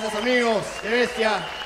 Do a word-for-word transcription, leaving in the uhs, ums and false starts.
Gracias, amigos. ¡Qué bestia!